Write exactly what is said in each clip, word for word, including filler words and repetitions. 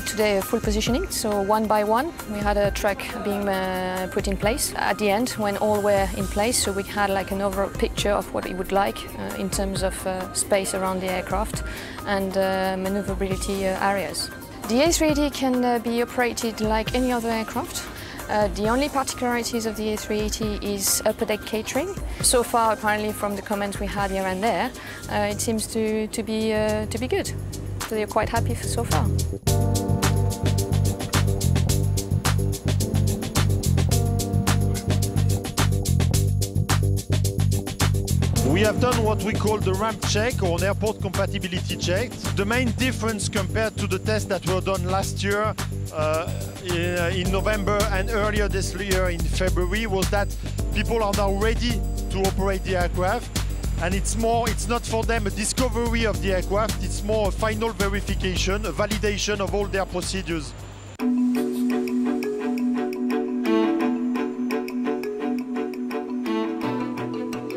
did today full positioning, so one by one we had a track being uh, put in place. At the end, when all were in place, so we had like an overall picture of what it would like uh, in terms of uh, space around the aircraft and uh, maneuverability uh, areas. The A three eighty can uh, be operated like any other aircraft. Uh, the only particularities of the A three eighty is upper deck catering. So far, apparently, from the comments we had here and there, uh, it seems to, to, be, uh, to be good. So they're quite happy for so far. We have done what we call the ramp check or an airport compatibility check. The main difference compared to the tests that were done last year uh, in November and earlier this year in February was that people are now ready to operate the aircraft. And it's more, it's not for them a discovery of the aircraft, it's more a final verification, a validation of all their procedures.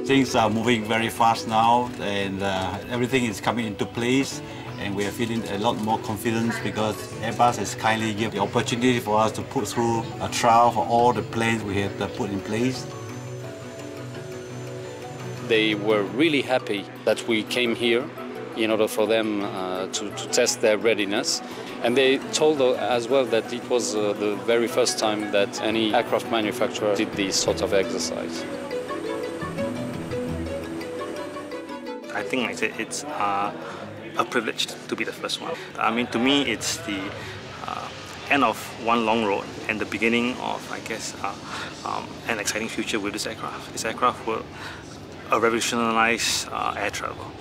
Things are moving very fast now, and uh, everything is coming into place, and we are feeling a lot more confidence because Airbus has kindly given the opportunity for us to put through a trial for all the plans we have put in place. They were really happy that we came here in order for them uh, to, to test their readiness. And they told us as well that it was uh, the very first time that any aircraft manufacturer did this sort of exercise. I think it's, it's uh, a privilege to be the first one. I mean, to me, it's the uh, end of one long road and the beginning of, I guess, uh, um, an exciting future with this aircraft. This aircraft will revolutionize uh, air travel.